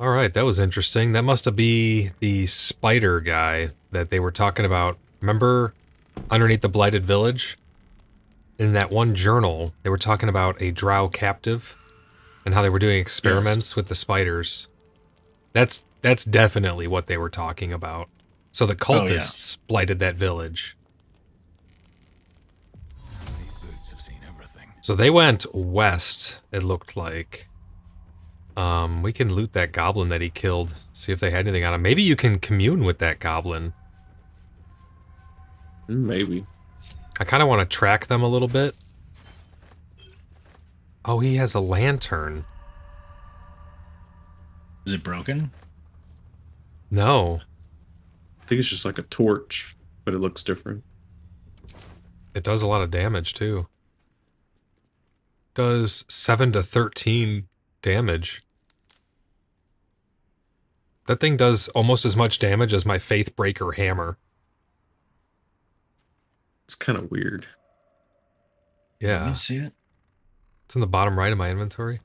All right, that was interesting. That must have been the spider guy that they were talking about. Remember underneath the Blighted Village? In that one journal, they were talking about a drow captive and how they were doing experiments with the spiders. That's definitely what they were talking about. So the cultists blighted that village. These boots have seen everything. So they went west, it looked like. We can loot that goblin that he killed, see if they had anything on him. Maybe you can commune with that goblin. Maybe. I kind of want to track them a little bit. Oh, he has a lantern. Is it broken? No. I think it's just like a torch, but it looks different. It does a lot of damage, too. Does 7 to 13 damage. That thing does almost as much damage as my Faithbreaker hammer. It's kind of weird. Yeah. Can you see it? It's in the bottom right of my inventory.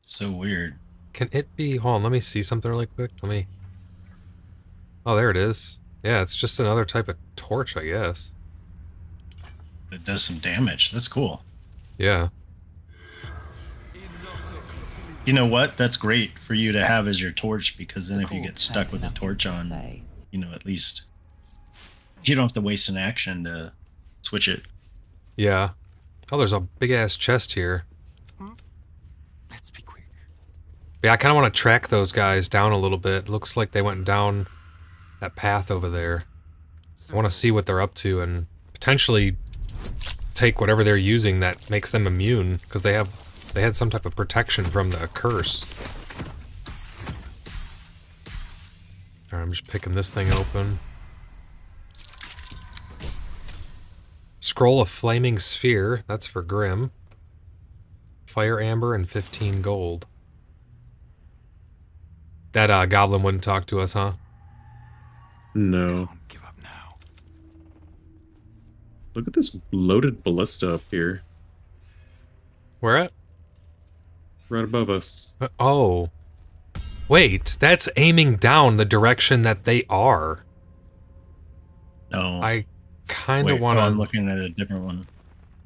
So weird. Can it be... Hold on, let me see something really quick. Let me... Oh, there it is. Yeah, it's just another type of torch, I guess. It does some damage. That's cool. Yeah. You know what? That's great for you to have as your torch, because then if you get stuck with the torch on, you know, at least you don't have to waste an action to switch it. Yeah. Oh, there's a big-ass chest here. Let's be quick. Yeah, I kind of want to track those guys down a little bit. Looks like they went down that path over there. I want to see what they're up to and potentially take whatever they're using that makes them immune, because they have... They had some type of protection from the curse. Alright, I'm just picking this thing open. Scroll of Flaming Sphere. That's for Grimm. Fire Amber and 15 gold. That goblin wouldn't talk to us, huh? No. Give up now. Look at this loaded ballista up here. Where at? Right above us. Oh. Wait, that's aiming down the direction that they are. No. I kind of want to... I'm looking at a different one.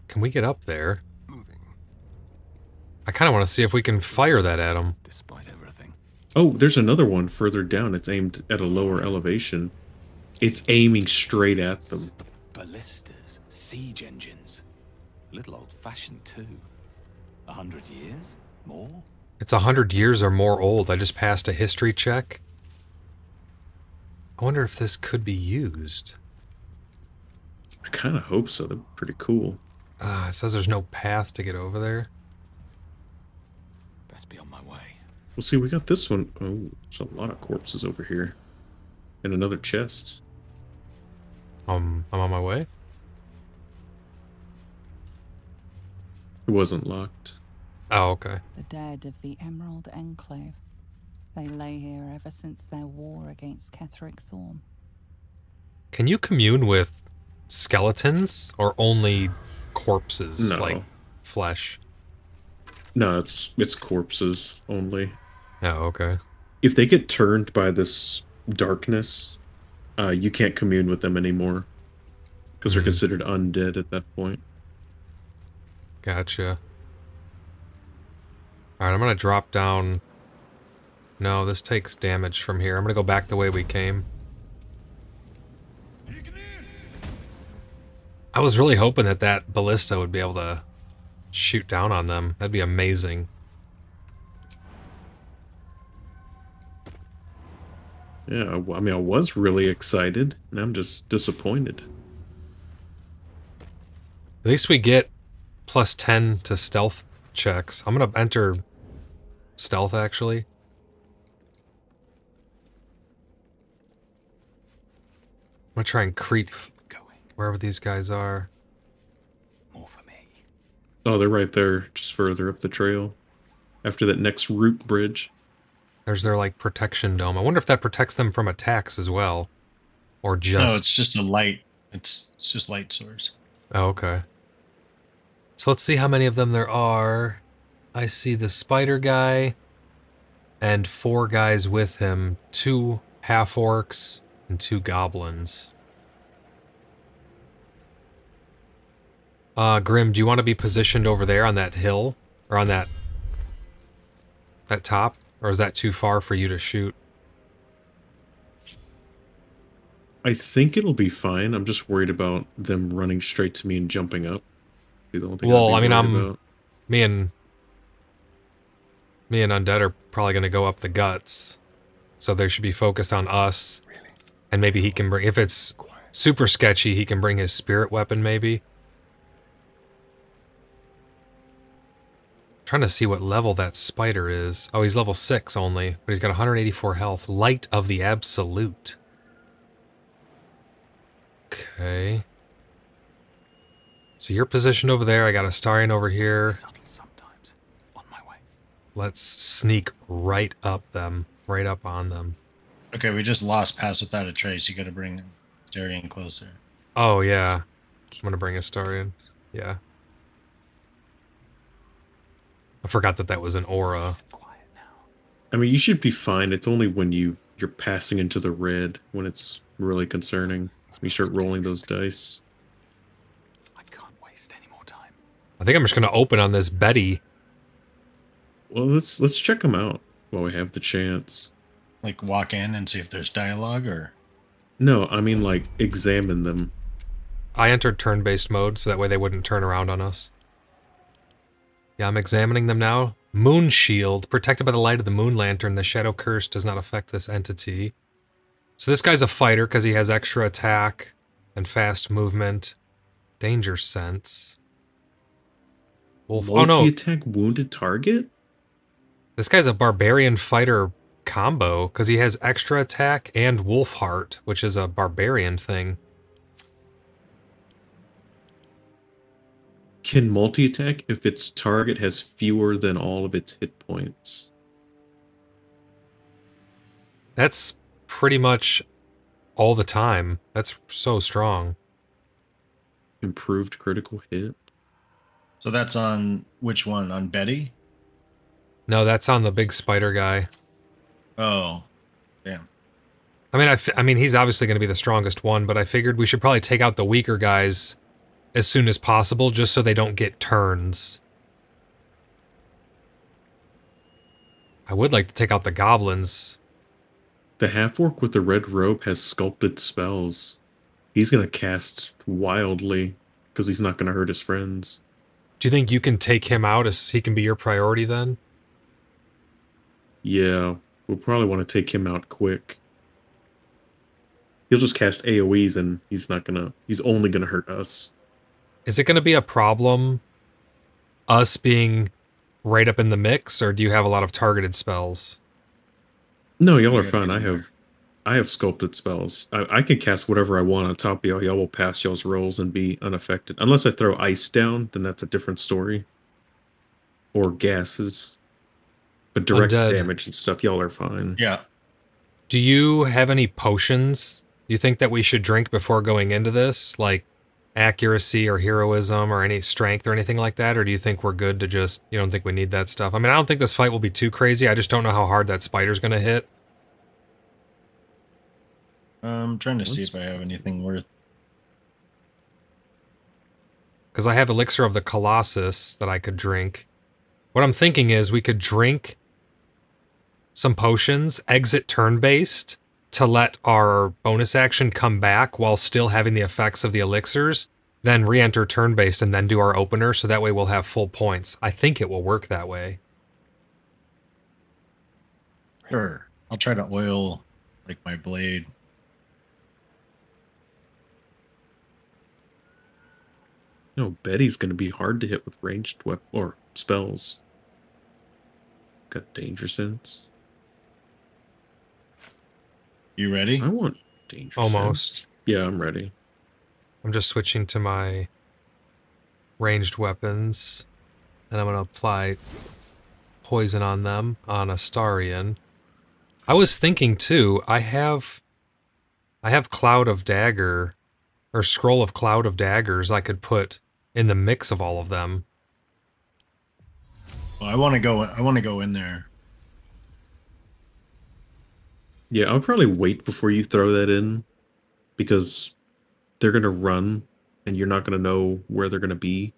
Can we get up there? Moving. I kind of want to see if we can fire that at them. Despite everything. Oh, there's another one further down. It's aimed at a lower elevation. It's aiming straight at them. Ballistas, siege engines. A little old-fashioned, too. 100 years? More? It's 100 years or more old. I just passed a history check. I wonder if this could be used. I kind of hope so. They're pretty cool. It says there's no path to get over there. Best be on my way. Well, see, we got this one. Oh, there's a lot of corpses over here. And another chest. I'm on my way? It wasn't locked. Oh, okay. The dead of the Emerald Enclave. They lay here ever since their war against Ketheric Thorm. Can you commune with skeletons or only corpses, like flesh? No, it's corpses only. Oh, okay. If they get turned by this darkness, you can't commune with them anymore. Because they're considered undead at that point. Gotcha. Alright, I'm gonna drop down. No, this takes damage from here. I'm gonna go back the way we came. I was really hoping that that ballista would be able to shoot down on them. That'd be amazing. Yeah, I mean, I was really excited, and I'm just disappointed. At least we get plus 10 to stealth checks. I'm gonna enter stealth, actually. I'm gonna try and creep wherever these guys are. More for me. Oh, they're right there, just further up the trail. After that next root bridge. There's their, like, protection dome. I wonder if that protects them from attacks as well. Or just... No, it's just a light. It's just light source. Oh, okay. So let's see how many of them there are. I see the spider guy and four guys with him, two half-orcs and two goblins. Grim, do you want to be positioned over there on that hill? Or on that top? Or is that too far for you to shoot? I think it'll be fine. I'm just worried about them running straight to me and jumping up. Well, I mean, me and Undead are probably going to go up the guts. So they should be focused on us. Really? And maybe he can bring, if it's super sketchy, he can bring his spirit weapon maybe. I'm trying to see what level that spider is. Oh, he's level 6 only, but he's got 184 health. Light of the Absolute. Okay. So you're positioned over there. I got a Starion over here. Sometimes on my way. Let's sneak right up on them. Okay, we just lost Pass Without a Trace. You got to bring Starion closer. Oh yeah, I'm gonna bring a Starion. Yeah. I forgot that was an aura. Quiet now. I mean, you should be fine. It's only when you're passing into the red when it's really concerning. We start rolling those dice. I think I'm just going to open on this Betty. Well, let's check them out while we have the chance. Like walk in and see if there's dialogue or? No, I mean like examine them. I entered turn-based mode so that way they wouldn't turn around on us. Yeah, I'm examining them now. Moon Shield. Protected by the light of the moon lantern, the shadow curse does not affect this entity. So this guy's a fighter because he has extra attack and fast movement. Danger sense. Wolf. Oh no! Multi-attack wounded target. This guy's a barbarian fighter combo because he has extra attack and wolf heart, which is a barbarian thing. Can multi-attack if its target has fewer than all of its hit points? That's pretty much all the time. That's so strong. Improved critical hit. So that's on which one? On Betty? No, that's on the big spider guy. Oh, damn. I mean, I mean, he's obviously going to be the strongest one, but I figured we should probably take out the weaker guys as soon as possible, just so they don't get turns. I would like to take out the goblins. The half-orc with the red robe has sculpted spells. He's going to cast wildly because he's not going to hurt his friends. Do you think you can take him out as he can be your priority then? Yeah, we'll probably want to take him out quick. He'll just cast AoEs and he's only gonna hurt us. Is it gonna be a problem us being right up in the mix, or do you have a lot of targeted spells? No, y'all are fine. I have sculpted spells. I can cast whatever I want on top of y'all. Y'all will pass y'all's rolls and be unaffected. Unless I throw ice down, then that's a different story. Or gases. But direct damage and stuff, y'all are fine. Yeah. Do you have any potions you think that we should drink before going into this? Like accuracy or heroism or any strength or anything like that? Or do you think we're good to just, you don't think we need that stuff? I mean, I don't think this fight will be too crazy. I just don't know how hard that spider's going to hit. I'm trying to see if I have anything worth. Because I have Elixir of the Colossus that I could drink. What I'm thinking is we could drink some potions, exit turn-based, to let our bonus action come back while still having the effects of the elixirs, then re-enter turn-based and then do our opener, so that way we'll have full points. I think it will work that way. Sure. I'll try to oil, like, my blade. No, Betty's going to be hard to hit with ranged weapon or spells. Got danger sense. You ready? I want danger sense. Almost. Yeah, I'm ready. I'm just switching to my ranged weapons, and I'm going to apply poison on them on a Starion. I was thinking too. I have Cloud of Dagger. Or Scroll of Cloud of Daggers I could put in the mix of all of them. Well, I want to go in there. Yeah, I'll probably wait before you throw that in, because they're going to run, and you're not going to know where they're going to be.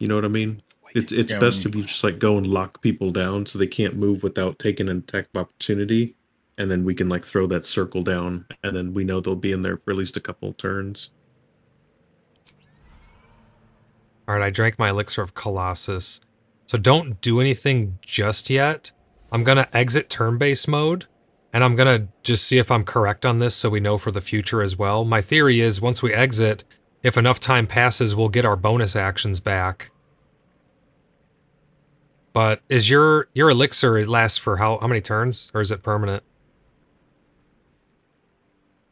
You know what I mean? It's yeah, best if you just like go and lock people down so they can't move without taking an attack of opportunity, and then we can like throw that circle down, and then we know they'll be in there for at least a couple of turns. All right, I drank my elixir of Colossus. So don't do anything just yet. I'm going to exit turn-based mode, and I'm going to just see if I'm correct on this so we know for the future as well. My theory is once we exit, if enough time passes, we'll get our bonus actions back. But is your elixir, it lasts for how many turns, or is it permanent?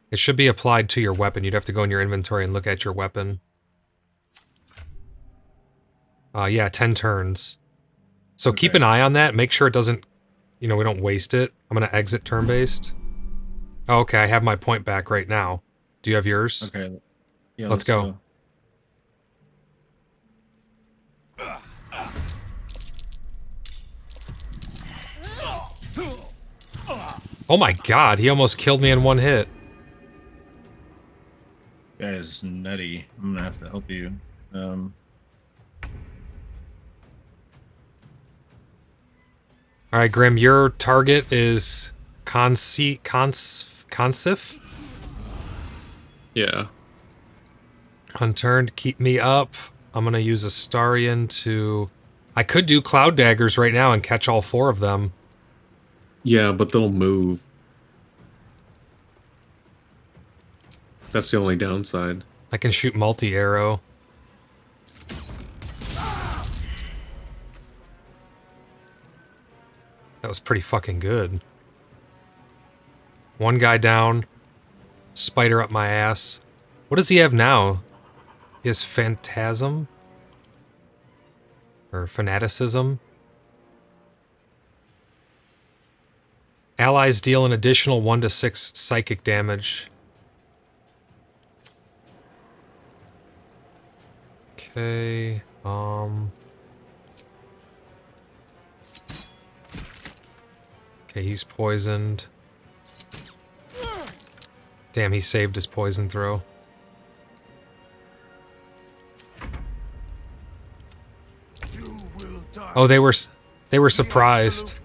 It should be applied to your weapon. You'd have to go in your inventory and look at your weapon. Yeah, 10 turns. So okay. Keep an eye on that. Make sure it doesn't, you know, we don't waste it. I'm going to exit turn-based. Oh, okay, I have my point back right now. Do you have yours? Okay. Yeah, let's go. Oh my god, he almost killed me in one hit. That is nutty. I'm going to have to help you. All right, Grim, your target is Consif? Yeah. Unturned, keep me up. I'm going to use a Starion to... I could do Cloud Daggers right now and catch all four of them. Yeah, but they'll move. That's the only downside. I can shoot multi-arrow. That was pretty fucking good. One guy down. Spider up my ass. What does he have now? He has Phantasm? Or Fanaticism? Allies deal an additional 1d6 psychic damage. Okay, Okay, he's poisoned. Damn, he saved his poison throw. Oh, they were surprised.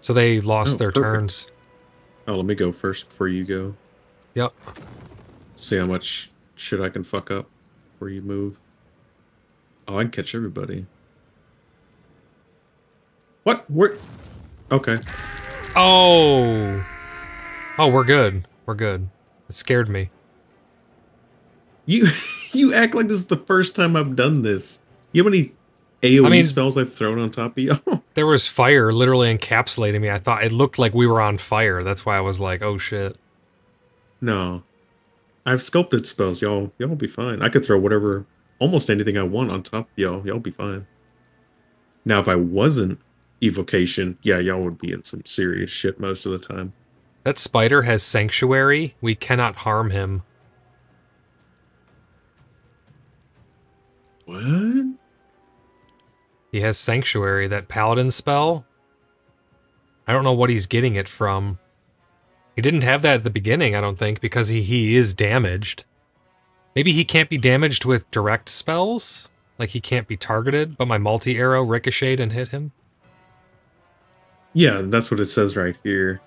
So they lost their turns. Oh, let me go first before you go. Yep. See how much shit I can fuck up before you move. Oh, I can catch everybody. What? Where? Okay. Oh. Oh, we're good. We're good. It scared me. You act like this is the first time I've done this. You know how many AoE spells I've thrown on top of you? There was fire literally encapsulating me. I thought it looked like we were on fire. That's why I was like, oh shit. No. I've sculpted spells. Y'all will be fine. I could throw whatever, almost anything I want on top of y'all. Y'all be fine. Now, if I wasn't evocation, yeah, y'all would be in some serious shit most of the time. That spider has sanctuary. We cannot harm him. What? He has sanctuary, that paladin spell. I don't know what he's getting it from. He didn't have that at the beginning, I don't think, because he is damaged. Maybe he can't be damaged with direct spells? Like he can't be targeted, but my multi-arrow ricocheted and hit him? Yeah, that's what it says right here.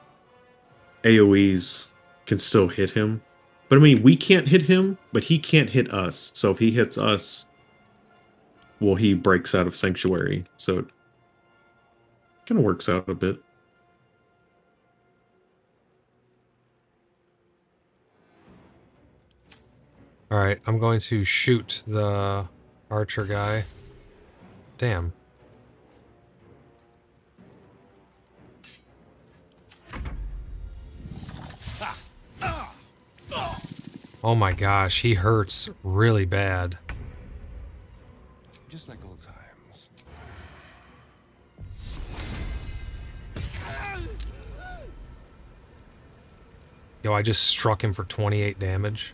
AoEs can still hit him. But I mean, we can't hit him, but he can't hit us. So if he hits us, well, he breaks out of Sanctuary. So it kind of works out a bit. All right, I'm going to shoot the archer guy. Damn. Oh my gosh, he hurts really bad. Just like old times. Yo, I just struck him for 28 damage.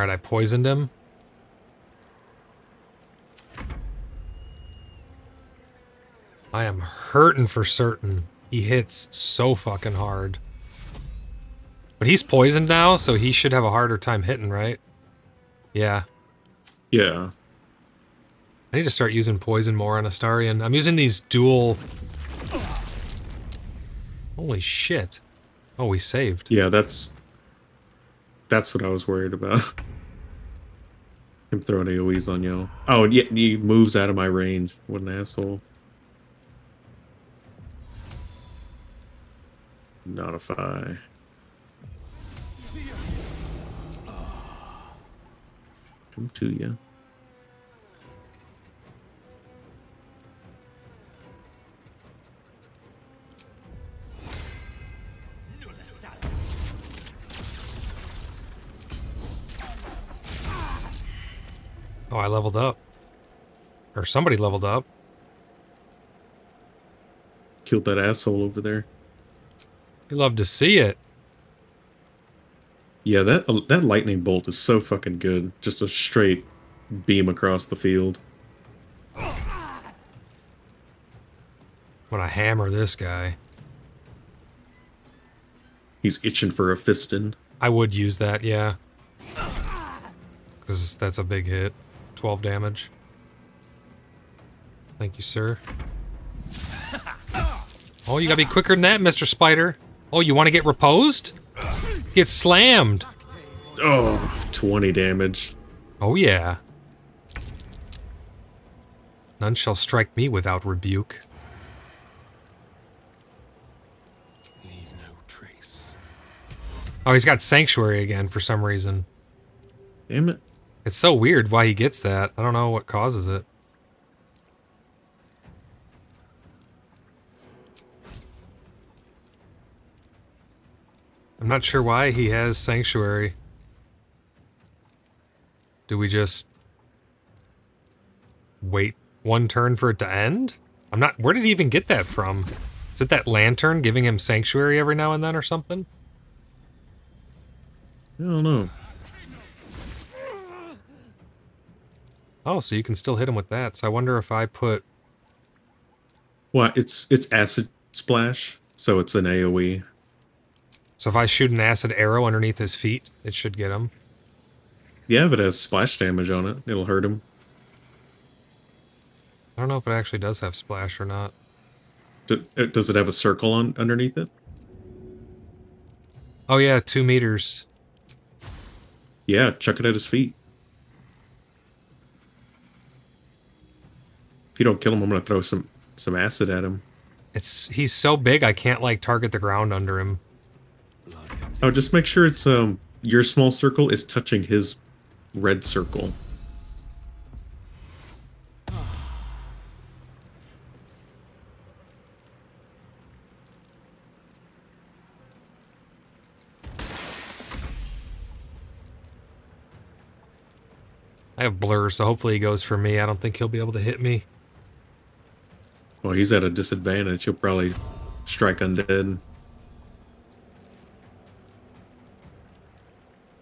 All right, I poisoned him. I am hurting for certain. He hits so fucking hard. But he's poisoned now, so he should have a harder time hitting, right? Yeah. Yeah. I need to start using poison more on Astarion. I'm using these dual... Holy shit. Oh, we saved. Yeah, that's what I was worried about. Him throwing AoEs on you. Oh, yeah, he moves out of my range. What an asshole. Notify. Come to you. Oh, I leveled up. Or somebody leveled up. Killed that asshole over there. You love to see it. Yeah, that lightning bolt is so fucking good. Just a straight beam across the field. I'm gonna hammer this guy. He's itching for a fistin. I would use that, yeah. Because that's a big hit. 12 damage. Thank you, sir. Oh, you gotta be quicker than that, Mr. Spider. Oh, you want to get reposed? Get slammed. Oh, 20 damage. Oh, yeah. None shall strike me without rebuke. Leave no trace. Oh, he's got Sanctuary again for some reason. Damn it. It's so weird why he gets that. I don't know what causes it. I'm not sure why he has Sanctuary. Do we just wait one turn for it to end? I'm not... Where did he even get that from? Is it that lantern giving him Sanctuary every now and then or something? I don't know. Oh, so you can still hit him with that. So I wonder if I put... Well, it's Acid Splash, so it's an AoE. So if I shoot an acid arrow underneath his feet, it should get him. Yeah, if it has splash damage on it, it'll hurt him. I don't know if it actually does have splash or not. Does it have a circle on underneath it? Oh yeah, 2 meters. Yeah, chuck it at his feet. If you don't kill him, I'm gonna throw some acid at him. He's so big, I can't like target the ground under him. Oh, just make sure it's your small circle is touching his red circle. I have blur, so hopefully he goes for me. I don't think he'll be able to hit me. Well, he's at a disadvantage. He'll probably strike undead.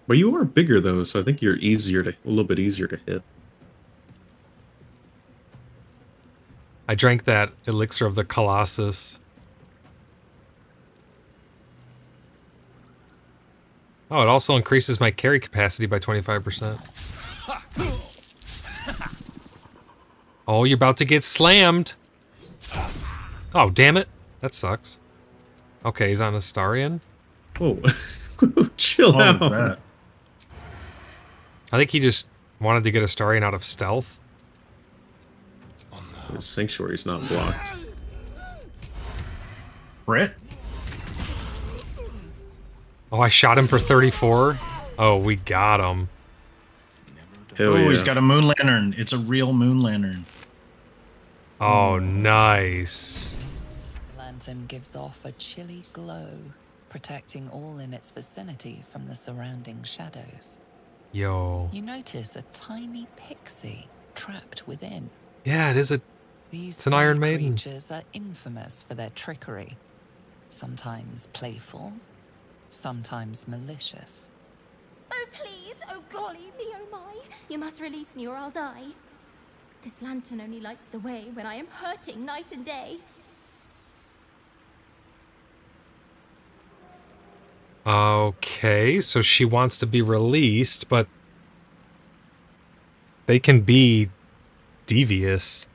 But you are bigger though, so I think you're a little bit easier to hit. I drank that elixir of the Colossus. Oh, it also increases my carry capacity by 25%. Oh, you're about to get slammed. Oh, damn it. That sucks. Okay, he's on Astarion. Oh, chill out. What was that? I think he just wanted to get Astarion out of stealth. Oh, no. His Sanctuary's not blocked. Crit? Oh, I shot him for 34? Oh, we got him. Oh, yeah. He's got a moon lantern. It's a real moon lantern. Oh, nice. Lantern gives off a chilly glow, protecting all in its vicinity from the surrounding shadows. Yo. You notice a tiny pixie trapped within. Yeah, it is a... It's an Iron Maiden. These creatures are infamous for their trickery. Sometimes playful, sometimes malicious. Oh, please! Oh, golly me, oh my! You must release me or I'll die. This lantern only lights the way when I am hurting night and day. Okay, so she wants to be released, but they can be devious.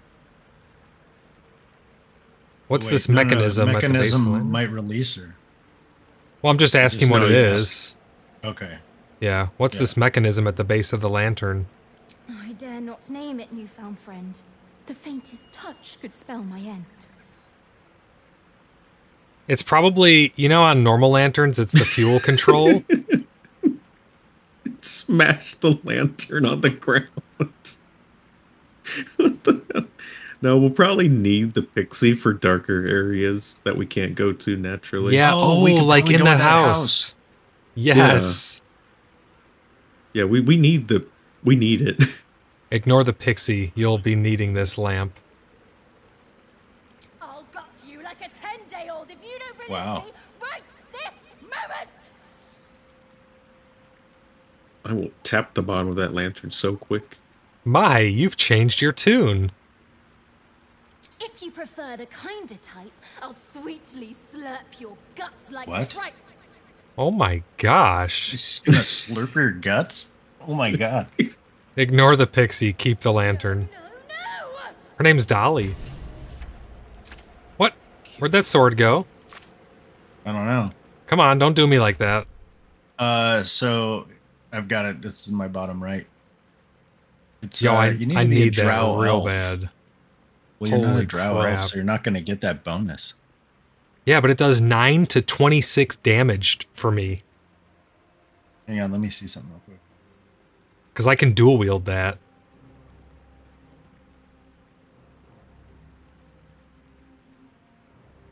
What's this mechanism? No, mechanism might release her. Well, I'm just asking what it is. Okay. Yeah. What's this mechanism at the base of the lantern? I dare not name it, newfound friend. The faintest touch could spell my end. It's probably, you know, on normal lanterns, it's the fuel control. Smash the lantern on the ground. What the hell? No, we'll probably need the pixie for darker areas that we can't go to naturally. Yeah, oh, like in the house. Yes. Yeah, we need the it. Ignore the pixie. You'll be needing this lamp. I'll gut you like a 10-day-old if you don't release me right this moment. I will tap the bottom of that lantern so quick. My, you've changed your tune. If you prefer the kinder type, I'll sweetly slurp your guts like tripe. Oh my gosh. She's gonna slurp your guts? Oh my god. Ignore the pixie, keep the lantern. No, no, no. Her name's Dolly. What? Where'd that sword go? I don't know. Come on, don't do me like that. So I've got it. It's in my bottom right. It's I need that real bad. Well, you're not a drow elf, so you're not going to get that bonus. Yeah, but it does 9 to 26 damage for me. Hang on, let me see something real quick. Because I can dual wield that.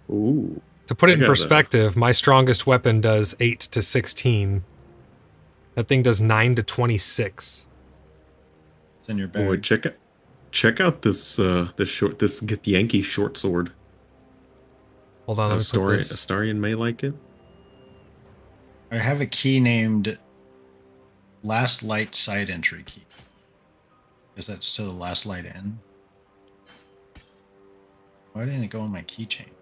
Ooh. To put it in perspective, my strongest weapon does 8 to 16. That thing does 9 to 26. It's in your bag. Boy, check it. Check out this this Githyanki short sword. Hold on, Astarian may like it. I have a key named Last Light Side Entry Key. Is that still the last light in? Why didn't it go on my keychain?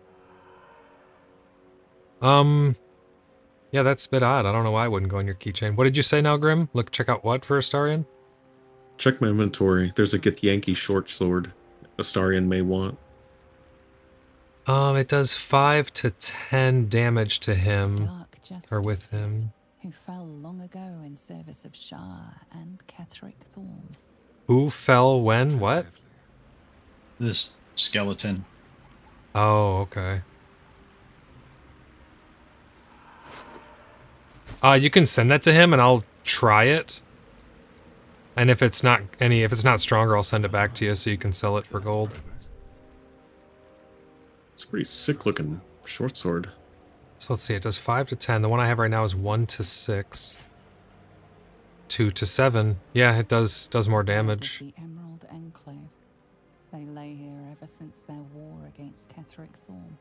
Yeah, that's a bit odd. I don't know why it wouldn't go on your keychain. What did you say now, Grim? Look, check out what for Astarian? Check my inventory. There's a Githyanki short sword Astarian may want. It does 5 to 10 damage to him or with him. Who fell long ago in service of Shar and Ketheric Thorm. Who fell when? What? This skeleton. Oh, okay. You can send that to him and I'll try it. And if it's not stronger, I'll send it back to you so you can sell it for gold. It's a pretty sick looking short sword. So let's see, it does 5 to 10. The one I have right now is 1 to 6. 2 to 7. Yeah, it does more damage. The Emerald Enclave. They lay here ever since their war against Ketheric Thorm.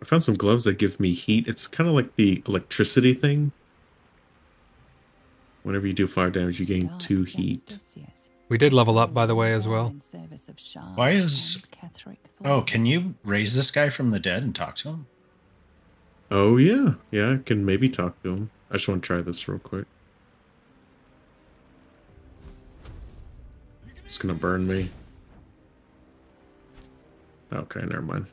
I found some gloves that give me heat. It's kind of like the electricity thing. Whenever you do fire damage, you gain 2 heat. We did level up, by the way, as well. Why is... Oh, can you raise this guy from the dead and talk to him? Oh, yeah. Yeah, I can maybe talk to him. I just want to try this real quick. It's going to burn me. Okay, never mind.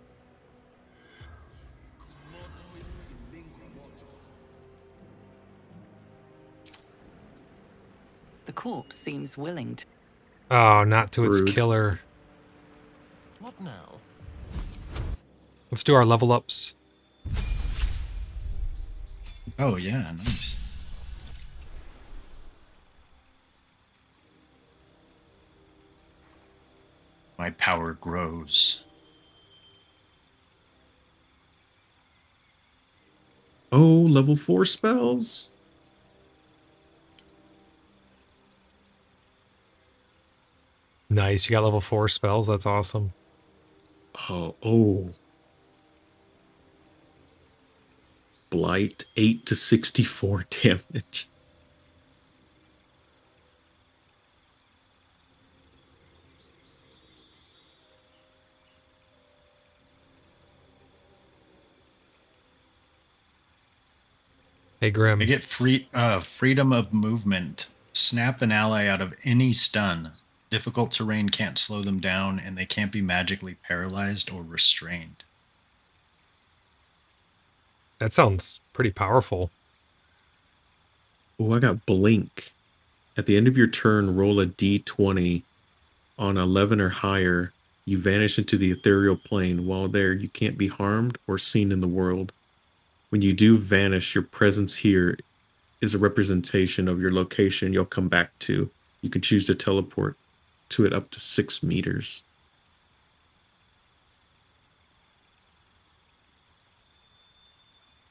The corpse seems willing to... Oh, not to its killer. What now? Let's do our level ups. Oh, yeah, nice. My power grows. Oh, level 4 spells. Nice, you got level 4 spells, that's awesome. Oh. Blight, 8 to 64 damage. Hey, Grim. You get free freedom of movement. Snap an ally out of any stun. Difficult terrain can't slow them down, and they can't be magically paralyzed or restrained. That sounds pretty powerful. Oh, I got Blink. At the end of your turn, roll a d20. On 11 or higher, you vanish into the ethereal plane. While there, you can't be harmed or seen in the world. When you do vanish, your presence here is a representation of your location you'll come back to. You can choose to teleport to it up to 6 meters.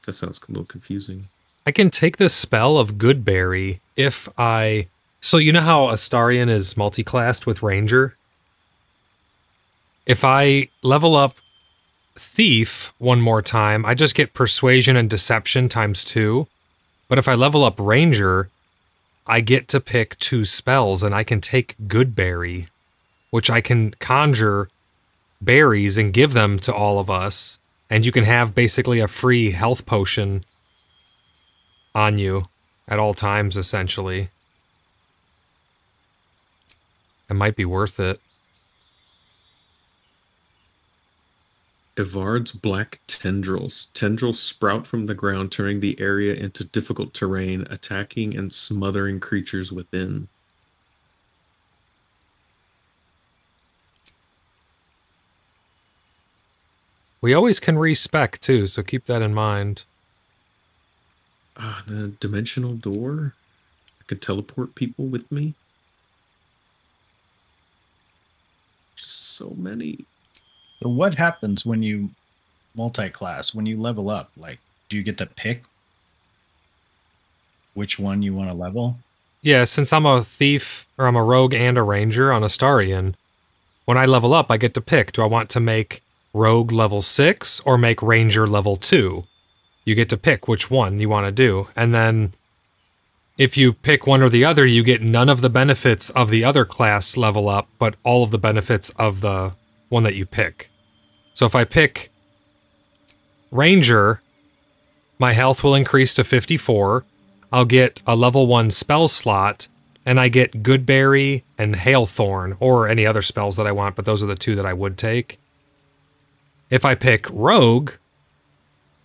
That sounds a little confusing. I can take this spell of Goodberry if I... So you know how Astarion is multiclassed with Ranger? If I level up Thief one more time, I just get Persuasion and Deception ×2. But if I level up Ranger, I get to pick 2 spells, and I can take Goodberry, which I can conjure berries and give them to all of us, and you can have basically a free health potion on you at all times, essentially. It might be worth it. Evard's Black Tendrils. Tendrils sprout from the ground, turning the area into difficult terrain, attacking and smothering creatures within. We always can respec too, so keep that in mind. The dimensional door? I could teleport people with me? Just so many... So what happens when you multi-class, when you level up? Like, do you get to pick which one you want to level? Yeah, since I'm a thief, or I'm a rogue and a ranger on Astarion, when I level up, I get to pick. Do I want to make rogue level 6 or make ranger level 2? You get to pick which one you want to do. And then if you pick one or the other, you get none of the benefits of the other class level up, but all of the benefits of the one that you pick. So if I pick Ranger, my health will increase to 54. I'll get a level 1 spell slot, and I get Goodberry and Hailthorn, or any other spells that I want, but those are the 2 that I would take. If I pick Rogue,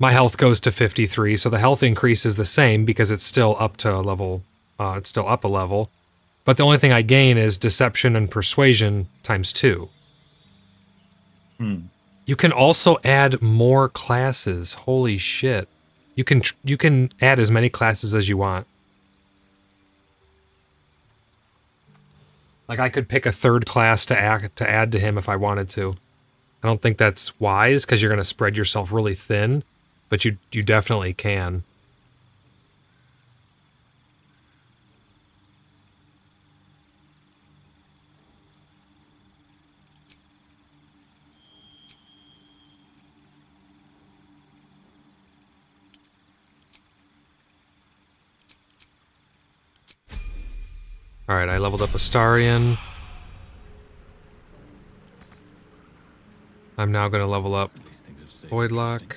my health goes to 53, so the health increase is the same because it's still up to a level, it's still up a level. But the only thing I gain is Deception and Persuasion ×2. Hmm. You can also add more classes. Holy shit. You can add as many classes as you want. Like, I could pick a 3rd class to add to him if I wanted to. I don't think that's wise, because you're going to spread yourself really thin, but you definitely can. All right, I leveled up Astarion. I'm now going to level up Voidlock.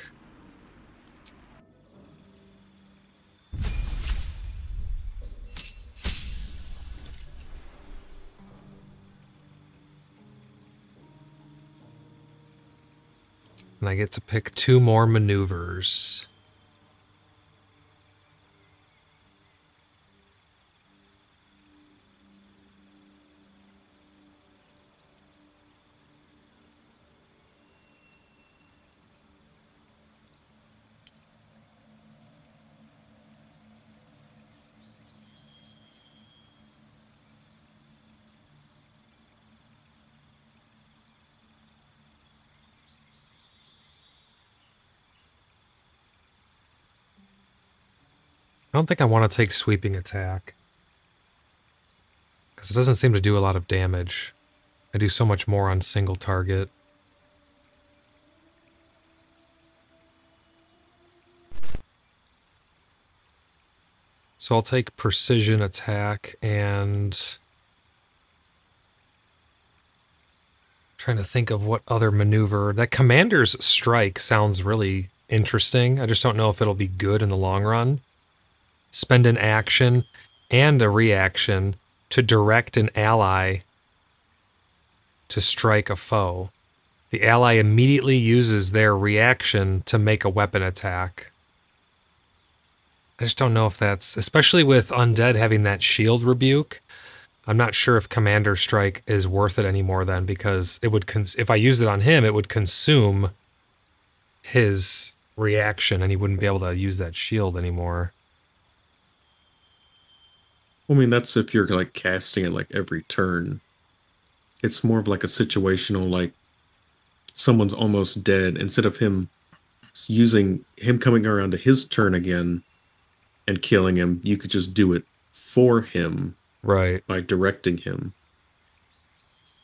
And I get to pick 2 more maneuvers. I don't think I want to take Sweeping Attack, because it doesn't seem to do a lot of damage. I do so much more on single target. So I'll take precision attack and... trying to think of what other maneuver. That commander's strike sounds really interesting. I just don't know if it'll be good in the long run. Spend an action and a reaction to direct an ally to strike a foe. The ally immediately uses their reaction to make a weapon attack. I just don't know if that's... especially with Undead having that shield rebuke, I'm not sure if Commander Strike is worth it anymore then, because it would if I used it on him, it would consume his reaction and he wouldn't be able to use that shield anymore. I mean, that's if you're like casting it like every turn. It's more of like a situational, like someone's almost dead. Instead of him using him coming around to his turn again and killing him, you could just do it for him. Right. By directing him.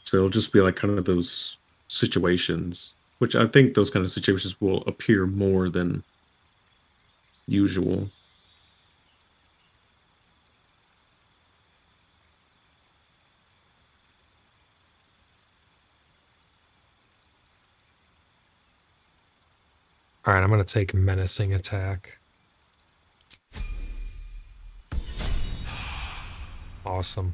So it'll just be like kind of those situations, which I think those kind of situations will appear more than usual. All right, I'm going to take menacing attack. Awesome.